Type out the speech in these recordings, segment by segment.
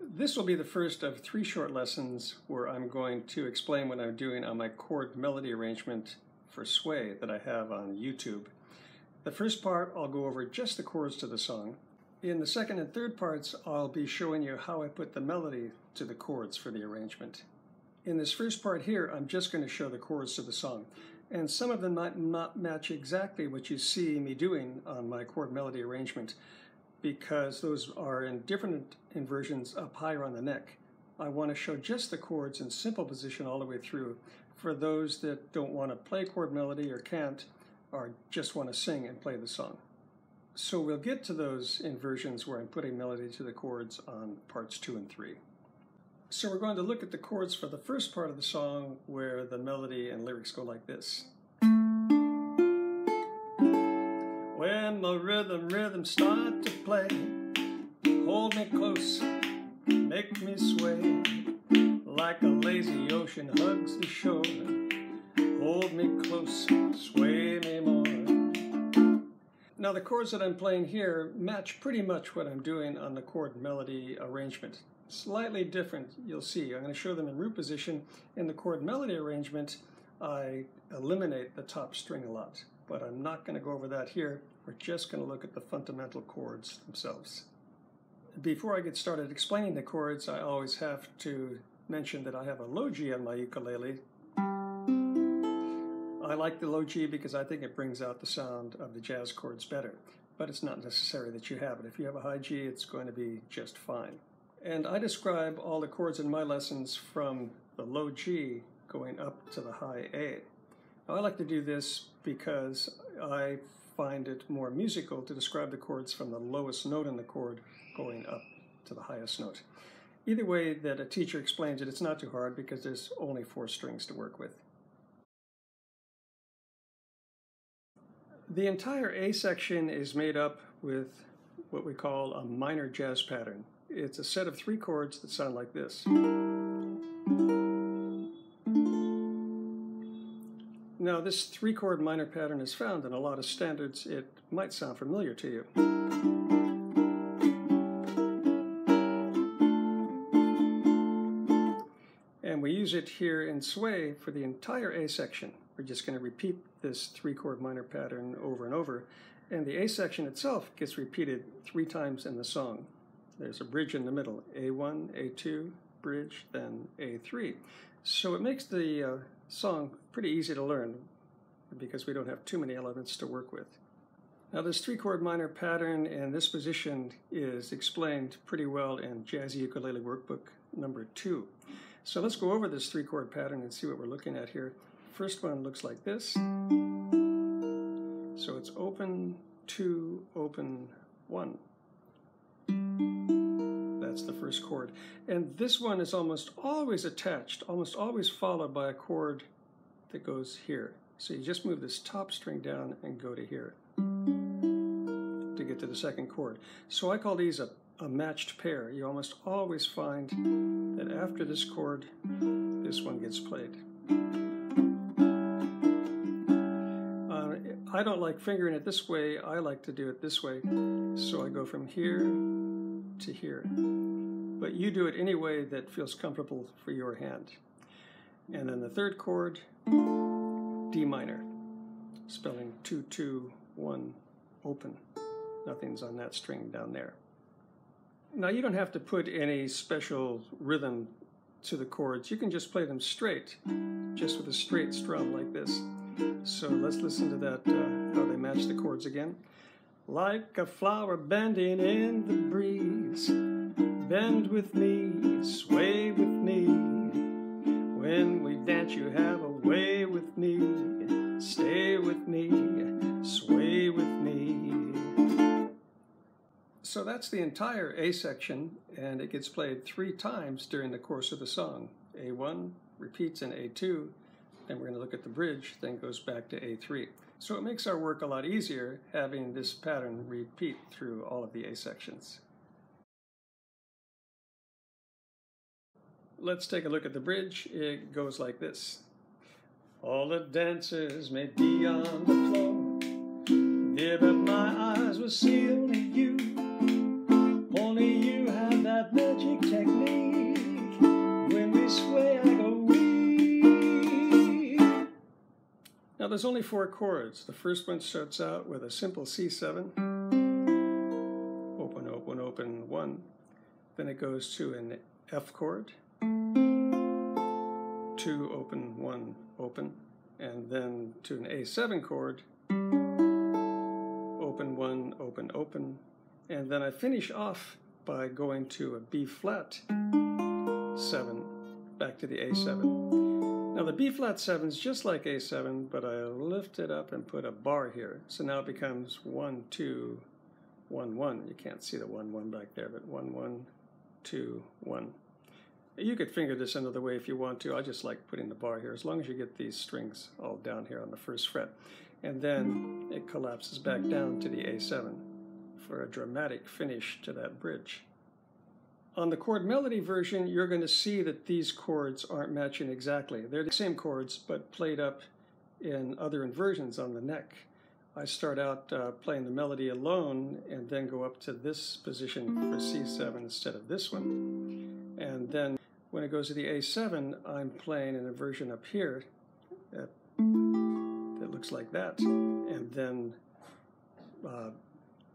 This will be the first of 3 short lessons where I'm going to explain what I'm doing on my chord melody arrangement for Sway that I have on YouTube. The first part, I'll go over just the chords to the song. In the second and third parts, I'll be showing you how I put the melody to the chords for the arrangement. In this first part here, I'm just going to show the chords to the song. And some of them might not match exactly what you see me doing on my chord melody arrangement, because those are in different inversions up higher on the neck. I want to show just the chords in simple position all the way through for those that don't want to play chord melody or can't, or just want to sing and play the song. So we'll get to those inversions where I'm putting melody to the chords on parts 2 and 3. So we're going to look at the chords for the first part of the song where the melody and lyrics go like this. When my rhythm start to play, hold me close, make me sway, like a lazy ocean hugs the shore, hold me close, sway me more. Now the chords that I'm playing here match pretty much what I'm doing on the chord melody arrangement. Slightly different, you'll see. I'm going to show them in root position. In the chord melody arrangement, I eliminate the top string a lot, but I'm not going to go over that here. We're just going to look at the fundamental chords themselves. Before I get started explaining the chords, I always have to mention that I have a low G on my ukulele. I like the low G because I think it brings out the sound of the jazz chords better, but it's not necessary that you have it. If you have a high G, it's going to be just fine. And I describe all the chords in my lessons from the low G going up to the high A. Now, I like to do this because I find it more musical to describe the chords from the lowest note in the chord going up to the highest note. Either way that a teacher explains it, it's not too hard because there's only 4 strings to work with. The entire A section is made up with what we call a minor jazz pattern. It's a set of 3 chords that sound like this. Now, this 3-chord minor pattern is found in a lot of standards. It might sound familiar to you. And we use it here in Sway for the entire A section. We're just going to repeat this 3-chord minor pattern over and over. And the A section itself gets repeated 3 times in the song. There's a bridge in the middle, A1, A2, bridge, then A3. So it makes the song pretty easy to learn because we don't have too many elements to work with. Now this 3-chord minor pattern and this position is explained pretty well in Jazzy Ukulele Workbook number 2. So let's go over this 3-chord pattern and see what we're looking at here. First one looks like this. So it's open, 2, open, 1. That's the first chord. And this one is almost always attached, almost always followed by a chord that goes here. So you just move this top string down and go to here to get to the second chord. So I call these a matched pair. You almost always find that after this chord, this one gets played. I don't like fingering it this way. I like to do it this way. So I go from here to here. But you do it any way that feels comfortable for your hand. And then the third chord, D minor, spelling 2, 2, 1, open. Nothing's on that string down there. Now you don't have to put any special rhythm to the chords. You can just play them straight, just with a straight strum like this. So let's listen to that, how they match the chords again. Like a flower bending in the breeze, bend with me, sway with me. When we dance you have a way with me, stay with me, sway with me. So that's the entire A section, and it gets played 3 times during the course of the song. A1 repeats in A2, then we're going to look at the bridge, then goes back to A3. So it makes our work a lot easier having this pattern repeat through all of the A sections. Let's take a look at the bridge. It goes like this. All the dancers may be on the floor, dear, but my eyes will see only you. Only you have that magic technique. Now there's only four chords. The first one starts out with a simple C7, open, open, open, one. Then it goes to an F chord, two, open, one, open, and then to an A7 chord, open, one, open, open, and then I finish off by going to a B flat 7, back to the A7. Now the B flat 7 is just like A7, but I lift it up and put a bar here. So now it becomes 1, 2, 1, 1. You can't see the 1, 1 back there, but 1, 1, 2, 1. You could finger this another way if you want to. I just like putting the bar here, as long as you get these strings all down here on the first fret. And then it collapses back down to the A7 for a dramatic finish to that bridge. On the chord melody version, you're going to see that these chords aren't matching exactly. They're the same chords, but played up in other inversions on the neck. I start out playing the melody alone and then go up to this position for C7 instead of this one. And then when it goes to the A7, I'm playing an inversion up here that looks like that, and then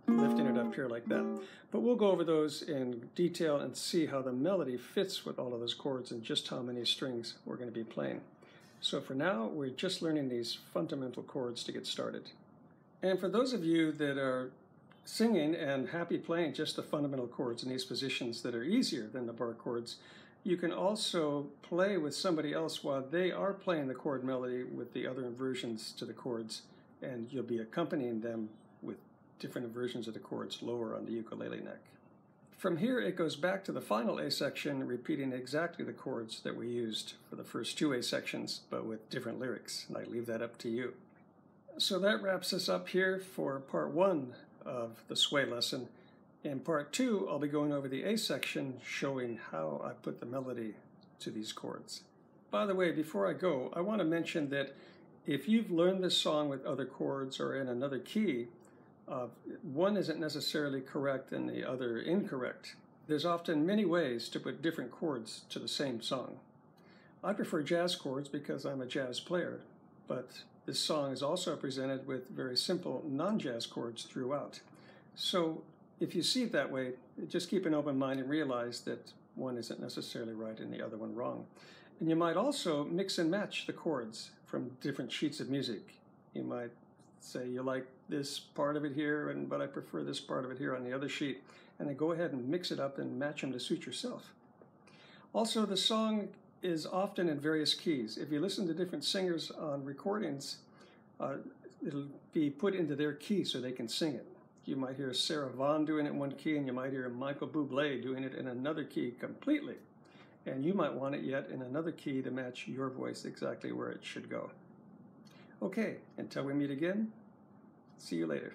lifting it up here like that. But we'll go over those in detail and see how the melody fits with all of those chords and just how many strings we're going to be playing. So for now, we're just learning these fundamental chords to get started. And for those of you that are singing and happy playing just the fundamental chords in these positions that are easier than the bar chords, you can also play with somebody else while they are playing the chord melody with the other inversions to the chords, and you'll be accompanying them with different versions of the chords lower on the ukulele neck. From here it goes back to the final A section, repeating exactly the chords that we used for the first two A sections, but with different lyrics, and I leave that up to you. So that wraps us up here for part one of the Sway lesson. In part two, I'll be going over the A section, showing how I put the melody to these chords. By the way, before I go, I want to mention that if you've learned this song with other chords or in another key, one isn't necessarily correct and the other incorrect. There's often many ways to put different chords to the same song. I prefer jazz chords because I'm a jazz player, but this song is also presented with very simple non-jazz chords throughout. So if you see it that way, just keep an open mind and realize that one isn't necessarily right and the other one wrong. And you might also mix and match the chords from different sheets of music. You might say you like this part of it here, but I prefer this part of it here on the other sheet, and then go ahead and mix it up and match them to suit yourself. Also, the song is often in various keys. If you listen to different singers on recordings, it'll be put into their key so they can sing it. You might hear Sarah Vaughan doing it in one key, and you might hear Michael Bublé doing it in another key completely, and you might want it yet in another key to match your voice exactly where it should go. Okay, until we meet again, see you later.